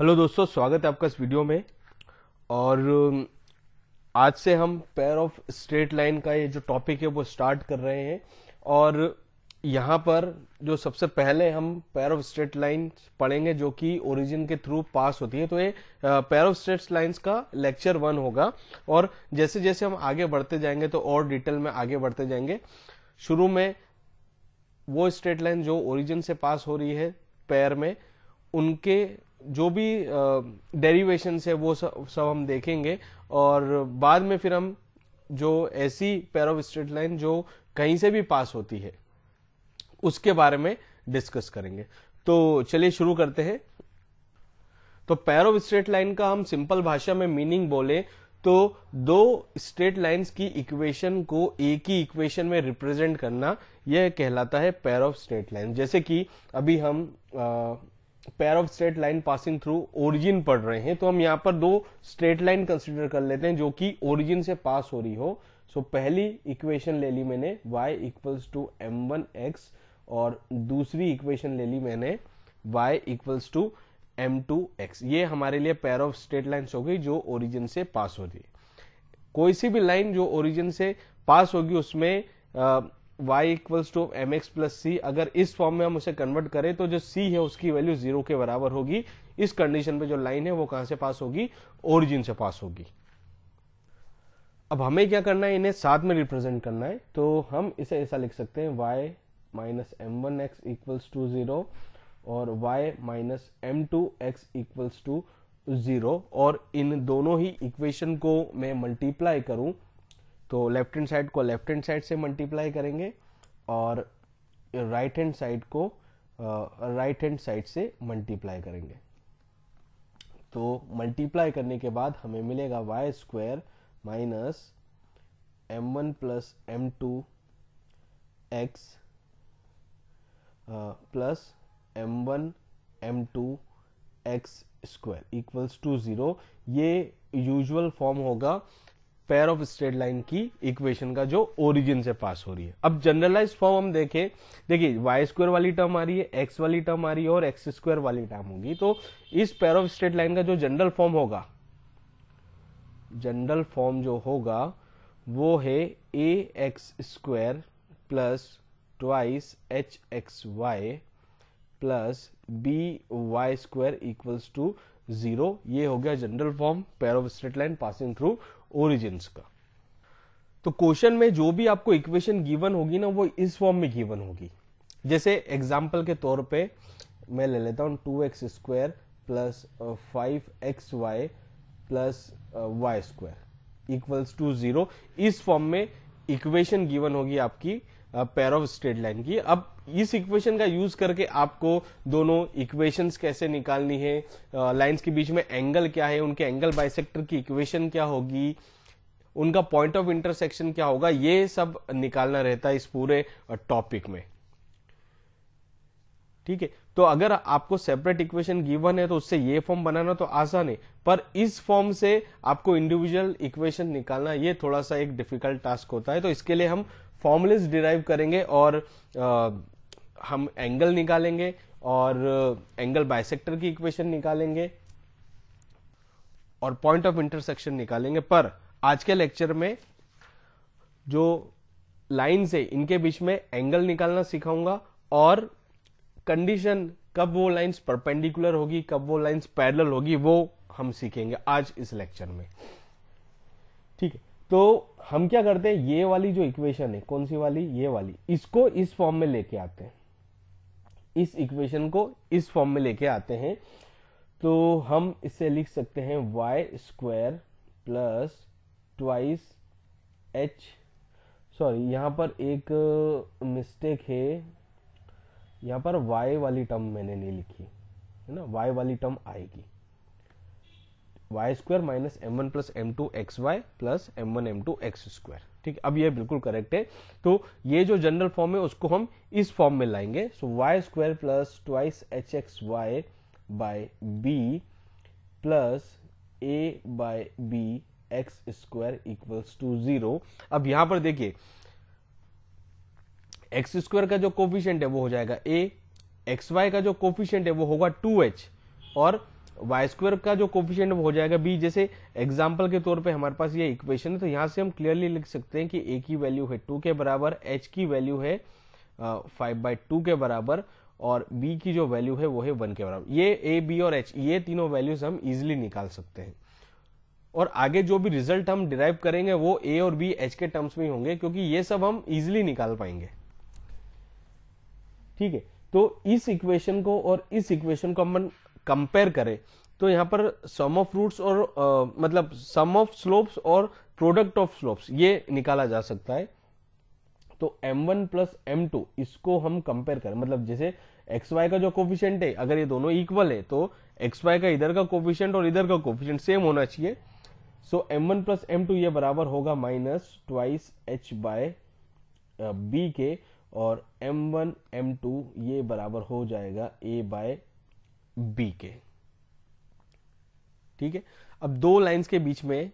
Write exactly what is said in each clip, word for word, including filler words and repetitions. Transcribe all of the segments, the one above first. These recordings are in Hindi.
हेलो दोस्तों, स्वागत है आपका इस वीडियो में। और आज से हम पेयर ऑफ स्ट्रेट लाइन का ये जो टॉपिक है वो स्टार्ट कर रहे हैं। और यहाँ पर जो सबसे पहले हम पेयर ऑफ स्ट्रेट लाइन पढ़ेंगे जो कि ओरिजिन के थ्रू पास होती है। तो ये पेयर ऑफ स्ट्रेट लाइंस का लेक्चर वन होगा। और जैसे जैसे हम आगे बढ़ते जाएंगे तो और डिटेल में आगे बढ़ते जाएंगे। शुरू में वो स्ट्रेट लाइन जो ओरिजिन से पास हो रही है पेयर में, उनके जो भी डेरिवेशंस है वो सब सब हम देखेंगे। और बाद में फिर हम जो ऐसी पेयर ऑफ स्ट्रेट लाइन जो कहीं से भी पास होती है उसके बारे में डिस्कस करेंगे। तो चलिए शुरू करते हैं। तो पेयर ऑफ स्ट्रेट लाइन का हम सिंपल भाषा में मीनिंग बोले तो दो स्ट्रेट लाइंस की इक्वेशन को एक ही इक्वेशन में रिप्रेजेंट करना, यह कहलाता है पेयर ऑफ स्ट्रेट लाइन। जैसे कि अभी हम आ, pair of straight line passing through origin पढ़ रहे हैं, तो हम यहाँ पर दो स्ट्रेट लाइन कंसीडर कर लेते हैं जो कि ओरिजिन से पास हो रही हो। सो so, पहली इक्वेशन ले ली मैंने y equals to M one X और दूसरी इक्वेशन ले ली मैंने y equals to M two X. ये हमारे लिए पेयर ऑफ स्ट्रेट लाइन्स हो गई जो ओरिजिन से पास हो रही है। कोई सी भी लाइन जो ओरिजिन से पास होगी उसमें आ, y equals to M X plus C, अगर इस फॉर्म में हम उसे कन्वर्ट करें तो जो c है उसकी वैल्यू जीरो के बराबर होगी। इस कंडीशन पे जो लाइन है वो कहां से पास होगी? ओरिजिन से पास होगी। अब हमें क्या करना है? इन्हें साथ में रिप्रेजेंट करना है। तो हम इसे ऐसा लिख सकते हैं y minus M one X equals to zero और y minus M two X equals to zero. और इन दोनों ही इक्वेशन को मैं मल्टीप्लाई करूं तो लेफ्ट हैंड साइड को लेफ्ट हैंड साइड से मल्टीप्लाई करेंगे और राइट हैंड साइड को राइट हैंड साइड से मल्टीप्लाई करेंगे। तो मल्टीप्लाई करने के बाद हमें मिलेगा Y square minus M one plus M two X plus M one M two X square equals to zero. ये यूजुअल फॉर्म होगा पेयर ऑफ स्ट्रेट लाइन की इक्वेशन का जो ओरिजिन से पास हो रही है। अब जनरलाइज फॉर्म हम देखें। देखिए, वाई स्क्वायर वाली टर्म आ रही है, एक्स वाली टर्म आ रही है और एक्स स्क्वायर वाली टर्म होगी। तो इस पेयर ऑफ स्ट्रेट लाइन का जो जनरल फॉर्म होगा, जनरल फॉर्म जो होगा वो है A x square plus twice H x Y plus B Y square equals to zero. ये हो गया general form pair of straight line passing through origins का। तो क्वेश्चन में जो भी आपको इक्वेशन गिवन होगी ना वो इस फॉर्म में गिवन होगी। जैसे एग्जाम्पल के तौर पे मैं ले लेता हूँ two X square plus five X Y plus Y square equals to zero. इस फॉर्म में इक्वेशन गिवन होगी आपकी पेयर ऑफ स्ट्रेट लाइन की। अब इस इक्वेशन का यूज करके आपको दोनों इक्वेशंस कैसे निकालनी है, लाइंस के बीच में एंगल क्या है, उनके एंगल बाइसेक्टर की इक्वेशन क्या होगी, उनका पॉइंट ऑफ इंटरसेक्शन क्या होगा, ये सब निकालना रहता है इस पूरे टॉपिक में। ठीक है, तो अगर आपको सेपरेट इक्वेशन गिवन है तो उससे ये फॉर्म बनाना तो आसान है, पर इस फॉर्म से आपको इंडिविजुअल इक्वेशन निकालना ये थोड़ा सा एक डिफिकल्ट टास्क होता है। तो इसके लिए हम फॉर्मुलेस डिराइव करेंगे और आ, हम एंगल निकालेंगे और एंगल बाइसेक्टर की इक्वेशन निकालेंगे और पॉइंट ऑफ इंटरसेक्शन निकालेंगे। पर आज के लेक्चर में जो लाइन्स है इनके बीच में एंगल निकालना सिखाऊंगा और कंडीशन कब वो लाइन्स परपेंडिकुलर होगी, कब वो लाइन्स पैरेलल होगी, वो हम सीखेंगे आज इस लेक्चर में। ठीक है, तो हम क्या करते हैं, ये वाली जो इक्वेशन है, कौन सी वाली? ये वाली। इसको इस फॉर्म में लेके आते हैं, इस इक्वेशन को इस फॉर्म में लेके आते हैं। तो हम इसे लिख सकते हैं Y square plus twice H, sorry यहाँ पर एक मिस्टेक है, यहाँ पर y वाली टर्म मैंने नहीं लिखी है ना, y वाली टर्म आएगी Y square minus M one plus M two X Y plus M one M two X square. ठीक, अब ये बिल्कुल करेक्ट है। तो ये जो जनरल फॉर्म है उसको हम इस फॉर्म में लाएंगे। So Y square plus twice H x Y by B plus A by B x square equals to zero. अब यहाँ पर देखिए एक्स स्क्वायर का जो कोफिशिएंट है वो हो जाएगा ए, एक्स वाई का जो कोफिशिएंट है वो होगा टू एच और वाई स्क्वायर का जो कोफिशिएंट हो जाएगा बी। जैसे एग्जाम्पल के तौर पे हमारे पास ये इक्वेशन है, तो यहाँ से हम क्लियरली लिख सकते हैं कि ए की वैल्यू है टू के बराबर, एच की वैल्यू है फाइव बाई टू के बराबर और बी की जो वैल्यू है वो है वन के बराबर। ये ए, बी और एच ये तीनों वैल्यूज हम इजिली निकाल सकते हैं और आगे जो भी रिजल्ट हम डिराइव करेंगे वो ए और बी एच के टर्म्स में होंगे, क्योंकि ये सब हम इजिली निकाल पाएंगे। ठीक है, तो इस इक्वेशन को और इस इक्वेशन को हम कंपेयर करें तो यहाँ पर सम ऑफ रूट्स और आ, मतलब सम ऑफ स्लोप्स और प्रोडक्ट ऑफ स्लोप्स ये निकाला जा सकता है। तो M one plus M two इसको हम कंपेयर करें, मतलब जैसे एक्स वाई का जो कोफिशिएंट है अगर ये दोनों इक्वल है तो एक्स वाई का इधर का कोफिशिएंट और इधर का कोफिशिएंट सेम होना चाहिए। So M one plus M two ये बराबर होगा minus twice H by B के और एम वन एम टू ये बराबर हो जाएगा ए बाय बी के। ठीक है, अब दो लाइंस के बीच में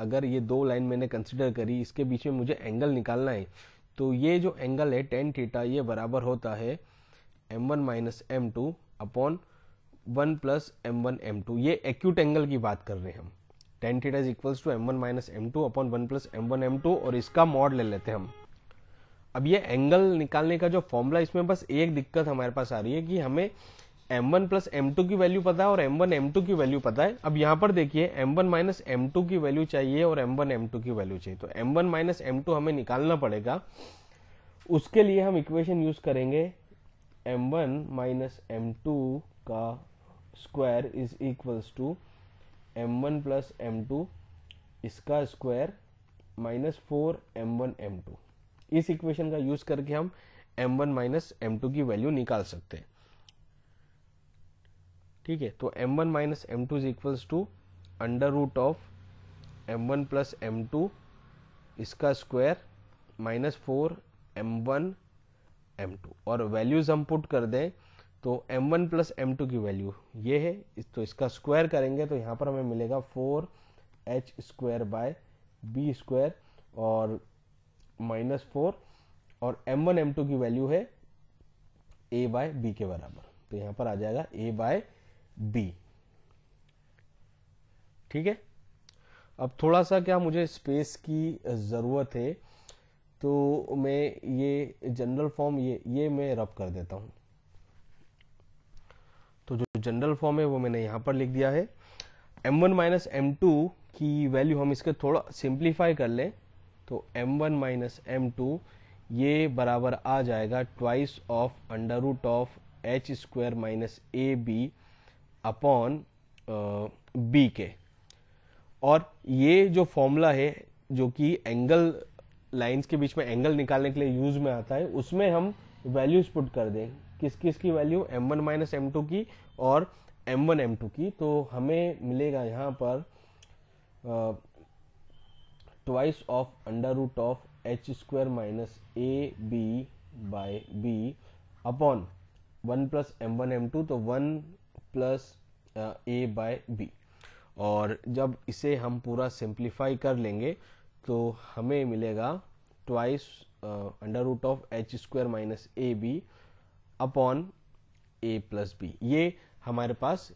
अगर ये दो लाइन मैंने कंसिडर करी, इसके बीच में मुझे एंगल निकालना है, तो ये जो एंगल है टेन थीटा ये बराबर होता है M one minus M two upon one plus M one M two. ये एक्यूट एंगल की बात कर रहे हैं हम। Tan theta is equals to M one minus M two upon one plus M one M two और इसका मॉड ले लेते हैं हम। अब ये एंगल निकालने का जो फॉर्मूला, इसमें बस एक दिक्कत हमारे पास आ रही है कि हमें M one plus M two की वैल्यू पता है और एम वन एम टू की वैल्यू पता है। अब यहाँ पर देखिए M one minus M two की वैल्यू चाहिए और एम वन एम टू की वैल्यू चाहिए, तो M one minus M two हमें निकालना पड़ेगा। उसके लिए हम इक्वेशन यूज करेंगे M one minus M two का square is equals to M one plus M two इसका square minus four M one M two. इस इक्वेशन का यूज करके हम M one minus M two की वैल्यू निकाल सकते हैं। ठीक है, तो M one minus M two is equals to under root of M one plus M two इसका square minus four M one M two और वैल्यूज हम पुट कर दें तो M one plus M two की वैल्यू ये है, तो इसका स्क्वायर करेंगे तो यहाँ पर हमें मिलेगा four H square by B square और माइनस फोर और एम वन एम टू की वैल्यू है ए बाय बी के बराबर, तो यहाँ पर आ जाएगा ए बाय बी। ठीक है, अब थोड़ा सा क्या मुझे स्पेस की जरूरत है तो मैं ये जनरल फॉर्म ये ये मैं रब कर देता हूं। तो जो जनरल फॉर्म है वो मैंने यहाँ पर लिख दिया है। M one minus M two की वैल्यू हम इसके थोड़ा सिंप्लीफाई कर लें तो M one minus M two ये बराबर आ जाएगा twice of under root of H square minus A B upon B के। और ये जो फॉर्मूला है जो कि एंगल लाइंस के बीच में एंगल निकालने के लिए यूज में आता है, उसमें हम वैल्यूज पुट कर दें किस किस की value M one minus M two की और एम वन एम टू की, तो हमें मिलेगा यहाँ पर twice of under root of H square minus A B by B upon one plus M one M two तो one plus A by B. और जब इसे हम पूरा सिंप्लीफाई कर लेंगे तो हमें मिलेगा twice under root of H square minus A B upon A plus B. ये हमारे पास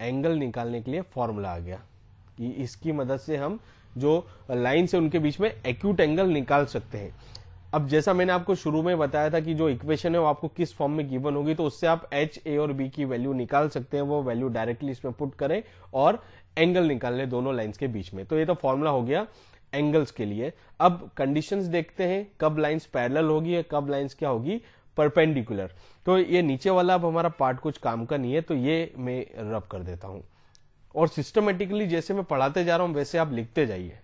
एंगल निकालने के लिए फॉर्मूला आ गया कि इसकी मदद से हम जो लाइन्स है उनके बीच में एक्यूट एंगल निकाल सकते हैं। अब जैसा मैंने आपको शुरू में बताया था कि जो इक्वेशन है वो आपको किस फॉर्म में गिवन होगी, तो उससे आप एच, ए और बी की वैल्यू निकाल सकते हैं। वो वैल्यू डायरेक्टली इसमें पुट करें और एंगल निकाल लें दोनों लाइंस के बीच में। तो ये तो फॉर्मूला हो गया एंगल्स के लिए। अब कंडीशंस देखते हैं कब लाइंस पैरेलल होगी या कब लाइंस क्या होगी परपेंडिकुलर। तो ये नीचे वाला अब हमारा पार्ट कुछ काम का नहीं है तो ये मैं रब कर देता हूं और सिस्टमेटिकली जैसे मैं पढ़ाते जा रहा हूं वैसे आप लिखते जाइए।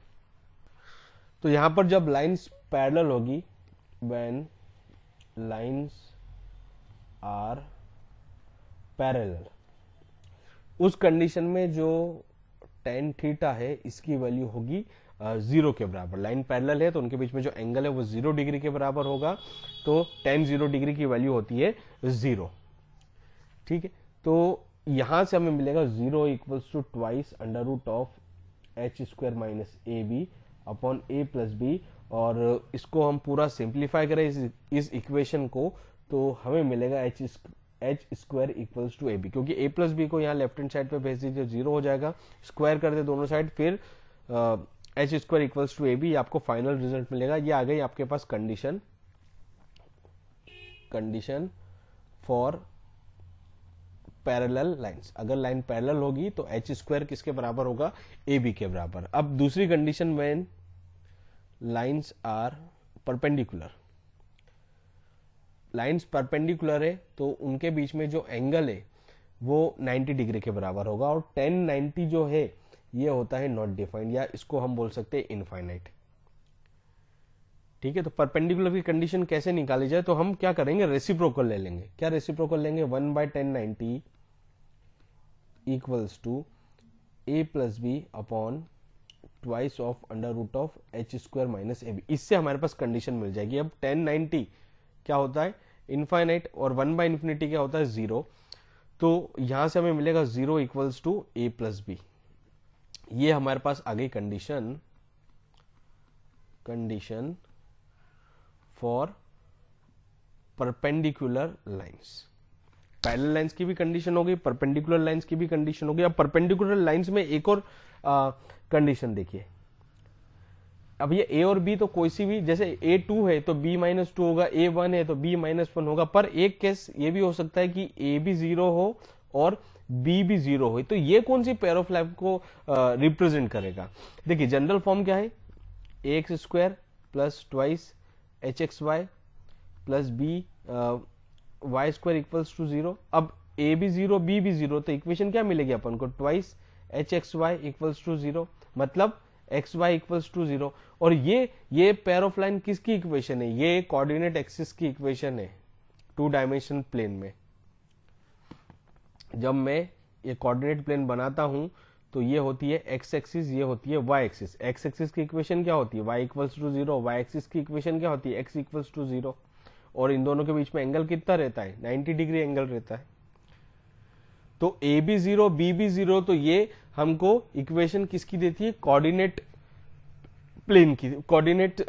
तो यहां पर जब लाइंस पैरेलल होगी when lines are parallel उस कंडीशन में जो tan थीटा है इसकी वैल्यू होगी जीरो के बराबर। लाइन पैरेलल है तो उनके बीच में जो एंगल है वो जीरो डिग्री के बराबर होगा, तो tan जीरो डिग्री की वैल्यू होती है जीरो। ठीक है, तो यहां से हमें मिलेगा zero equals to twice under root of H square minus A B upon A plus B और इसको हम पूरा सिंप्लीफाई करें इस इस इक्वेशन को तो हमें मिलेगा H H square equals to A B, क्योंकि ए प्लस बी को यहाँ लेफ्ट हैंड साइड पे भेज दीजिए, जीरो हो जाएगा, स्क्वायर कर दे दोनों साइड, फिर H square equals to A B, आपको फाइनल रिजल्ट मिलेगा। ये आ गई आपके पास condition condition for parallel lines. अगर लाइन पैरेलल होगी तो एच स्क्वायर किसके बराबर होगा, ए बी के बराबर। अब दूसरी condition, when lines are perpendicular, lines perpendicular है तो उनके बीच में जो एंगल है वो नब्बे डिग्री के बराबर होगा, और टेन नाइंटी जो है ये होता है नॉट डिफाइंड, या इसको हम बोल सकते हैं इनफाइनाइट। ठीक है, तो परपेंडिकुलर की कंडीशन कैसे निकाली जाए, तो हम क्या करेंगे, रेसिप्रोकल ले लेंगे। क्या रेसिप्रोकल लेंगे, one by tan ninety equals to A plus B upon twice of under root of H square minus A B, इससे हमारे पास कंडीशन मिल जाएगी। अब टेन नाइन्टी क्या होता है, इनफाइनाइट, और वन बाय इन्फिनिटी क्या होता है, जीरो, तो यहां से हमें मिलेगा zero equals to A plus B. ये हमारे पास आ गई condition condition for perpendicular lines. Parallel lines की भी कंडीशन हो गई, परपेंडिकुलर लाइंस की भी कंडीशन हो गई। अब परपेंडिकुलर लाइंस में एक और कंडीशन देखिए, अब ये a और b तो कोई सी भी, जैसे a टू है तो b माइनस टू होगा, a वन है तो b माइनस वन होगा, पर एक केस ये भी हो सकता है कि a भी जीरो हो और b भी जीरो हो, तो ये कौन सी पेयर ऑफ लाइन को रिप्रेजेंट करेगा। देखिए जनरल फॉर्म क्या है, x square plus twice H x Y plus B Y square equals to zero. अब a भी जीरो b भी जीरो, तो इक्वेशन क्या मिलेगी अपन को, twice H x Y equals to zero, मतलब x Y equals to zero. और ये ये पेयर ऑफ लाइन किसकी इक्वेशन है, ये कोऑर्डिनेट एक्सिस की इक्वेशन है टू डायमेंशन प्लेन में। जब मैं ये कोऑर्डिनेट प्लेन बनाता हूं तो ये होती है एक्स एक्सिस, ये होती है वाई एक्सिस। एक्स एक्सिस की इक्वेशन क्या होती है, y equals to zero, y axis की इक्वेशन क्या होती है, एक्स इक्वल्स टू जीरो, और इन दोनों के बीच में एंगल कितना रहता है, नाइन्टी डिग्री एंगल रहता है। तो ए भी जीरो बी भी जीरो, तो ये हमको इक्वेशन किसकी देती है, कोऑर्डिनेट प्लेन की, कोऑर्डिनेट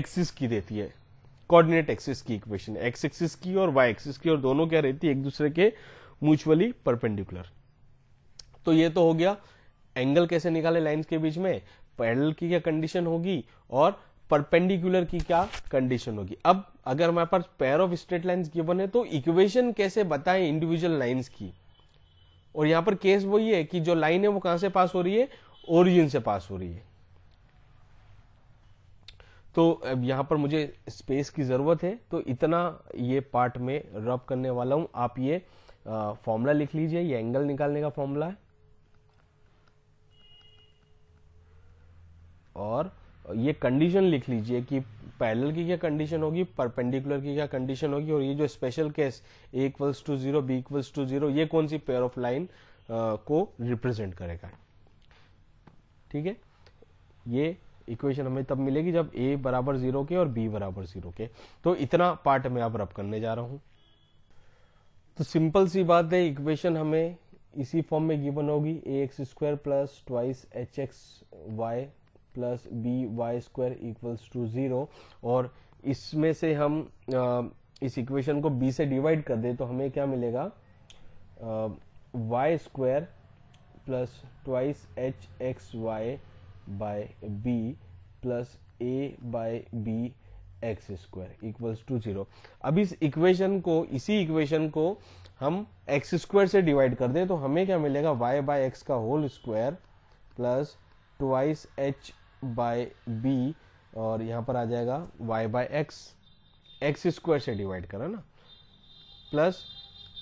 एक्सिस की देती है, कोऑर्डिनेट एक्सिस की इक्वेशन, एक्स एक्सिस की और वाई एक्सिस की, और दोनों क्या रहती है, एक दूसरे के म्यूचुअली परपेंडिकुलर। तो ये तो हो गया एंगल कैसे निकाले लाइंस के बीच में, पैरेलल की क्या कंडीशन होगी और परपेंडिकुलर की क्या कंडीशन होगी। अब अगर हमारे पास pair of straight lines given है तो इक्वेशन कैसे बताएं इंडिविजुअल लाइंस की, और यहां पर केस वही है कि जो लाइन है वो कहां से पास हो रही है, ओरिजिन से पास हो रही है। तो अब यहां पर मुझे स्पेस की जरूरत है, तो इतना ये पार्ट में रब करने वाला हूं। आप ये फॉर्मूला लिख लीजिए, ये एंगल निकालने का फॉर्मूला है, और ये कंडीशन लिख लीजिए कि पैरेलल की क्या कंडीशन होगी, परपेंडिकुलर की क्या कंडीशन होगी, और ये जो special case a equals to zero b equals to zero, ये कौन सी पेयर ऑफ लाइन को रिप्रेजेंट करेगा। ठीक है, ये इक्वेशन हमें तब मिलेगी जब a बराबर जीरो के और b बराबर जीरो के। तो इतना पार्ट में आप रब करने जा रहा हूं। तो सिंपल सी बात है, इक्वेशन हमें इसी फॉर्म में गिवन होगी, ए x square plus twice H x Y plus B Y square equals to zero, और इसमें से हम आ, इस इक्वेशन को b से डिवाइड कर दे तो हमें क्या मिलेगा, Y square plus twice H x Y by B plus A by B x square equals to zero. अब इस इक्वेशन को इसी इक्वेशन को हम एक्स स्क्वायर से डिवाइड कर दे तो हमें क्या मिलेगा, वाई बाय एक्स का whole square plus twice H by B, और यहाँ पर आ जाएगा y by x, x square से डिवाइड करा ना, plus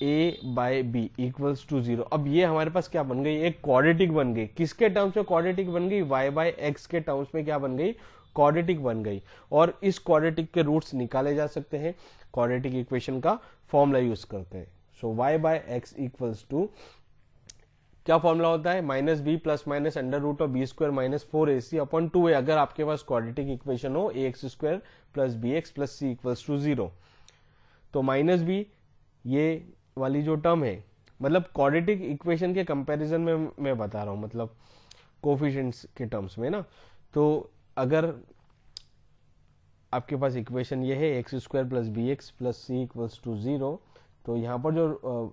a by B equals to zero. अब ये हमारे पास क्या बन गई, एक क्वाड्रेटिक बन गई। किसके टर्म्स में क्वाड्रेटिक बन गई, y बाय एक्स के टर्म्स में क्या बन गई, क्वाड्रेटिक बन गई। और इस क्वाड्रेटिक के रूट्स निकाले जा सकते हैं, क्वाड्रेटिक इक्वेशन का फॉर्मूला यूज करते हैं। So y by x equals to क्या फॉर्मूला होता है, minus B plus minus under root of B square minus four a c upon two a, अगर आपके पास क्वाड्रेटिक इक्वेशन हो ए x square plus B x plus C equals to zero. तो माइनस बी ये वाली जो टर्म है, मतलब क्वाड्रेटिक इक्वेशन के कंपैरिजन में मैं बता रहा हूं, मतलब कोफिशिएंट्स के टर्म्स में ना। तो अगर आपके पास इक्वेशन ये है x square plus B x plus C equals to zero, तो यहाँ पर जो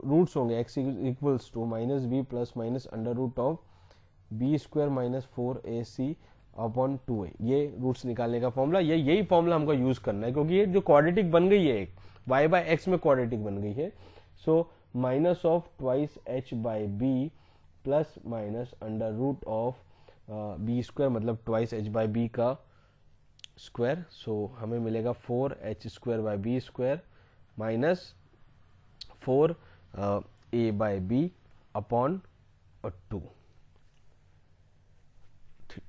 रूट्स होंगे x equals to minus B plus minus under root of B square minus four a c upon two a, ये रूट्स निकालने का फॉर्मूला, ये यही फॉर्मूला हमको यूज करना है क्योंकि ये जो क्वाड्रेटिक बन गई है, एक y बाय एक्स में क्वाड्रेटिक बन गई है। So minus of twice H by B plus minus under root of B square मतलब ट्वाइस एच बाय बी का स्क्वायर, सो so, हमें मिलेगा four H square by B square minus four a by B upon two.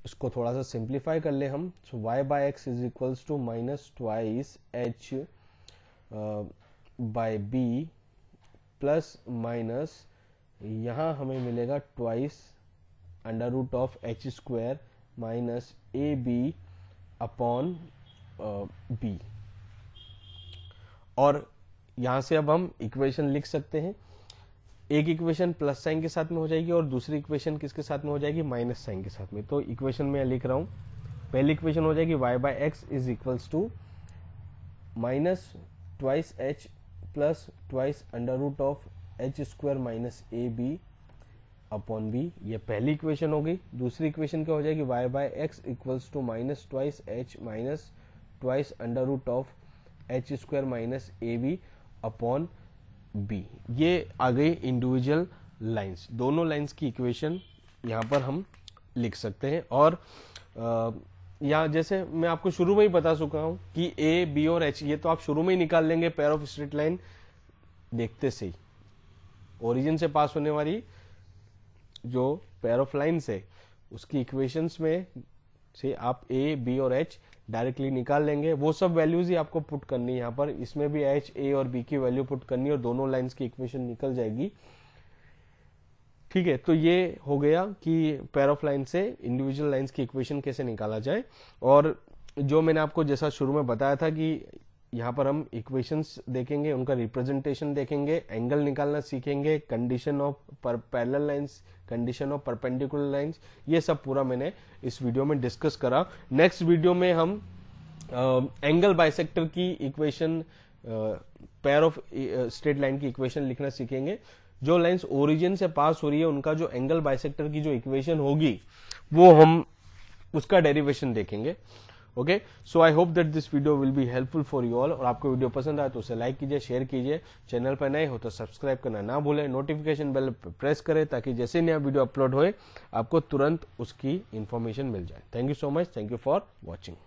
इसको थोड़ा सा सिंप्लीफाई कर ले हम, so y by x is equals to minus twice H by B plus minus, यहाँ हमें मिलेगा twice under root of H square minus A B upon B. और यहाँ से अब हम इक्वेशन लिख सकते हैं, एक इक्वेशन प्लस साइन के साथ में हो जाएगी और दूसरी इक्वेशन किसके साथ में हो जाएगी, माइनस साइन के साथ में। तो इक्वेशन में लिख रहा हूँ, पहली इक्वेशन हो जाएगी y by x is equals to minus twice H plus twice under root of H square minus A B upon B, ये पहली इक्वेशन हो गई। दूसरी इक्वेशन क्या हो जाएगी, y by x equals to minus twice H minus twice under root of H square minus A B upon B. ये आ गई इंडिविजुअल लाइन्स, दोनों लाइन्स की इक्वेशन यहाँ पर हम लिख सकते हैं। और यहाँ जैसे मैं आपको शुरू में ही बता चुका हूँ कि ए बी और एच ये तो आप शुरू में ही निकाल लेंगे, पेयर ऑफ स्ट्रेट लाइन देखते से ही, ओरिजिन से पास होने वाली जो पेयर ऑफ लाइन्स है उसकी इक्वेशंस में से आप ए बी और एच डायरेक्टली निकाल लेंगे। वो सब वैल्यूज ही आपको पुट करनी है यहाँ पर, इसमें भी एच ए और बी की वैल्यू पुट करनी है और दोनों लाइंस की इक्वेशन निकल जाएगी। ठीक है, तो ये हो गया कि पेयर ऑफ लाइन से इंडिविजुअल लाइंस की इक्वेशन कैसे निकाला जाए। और जो मैंने आपको जैसा शुरू में बताया था कि यहाँ पर हम इक्वेशंस देखेंगे, उनका रिप्रेजेंटेशन देखेंगे, एंगल निकालना सीखेंगे, condition of parallel lines, condition of perpendicular lines, ये सब पूरा मैंने इस वीडियो में डिस्कस करा। नेक्स्ट वीडियो में हम एंगल uh, बाइसेक्टर की equation, pair of straight line की इक्वेशन लिखना सीखेंगे। जो लाइंस ओरिजिन से पास हो रही है उनका जो एंगल बाइसेक्टर की जो इक्वेशन होगी वो हम उसका डेरिवेशन देखेंगे। Okay, so I hope that this video will be helpful for you all. और आपको वीडियो पसंद आए तो उसे लाइक कीजिए, शेयर कीजिए, चैनल पर नए हो तो सब्सक्राइब करना ना भूलें, नोटिफिकेशन बेल पर प्रेस करें ताकि जैसे नया वीडियो अपलोड होए आपको तुरंत उसकी इन्फॉर्मेशन मिल जाए। Thank you so much, thank you for watching.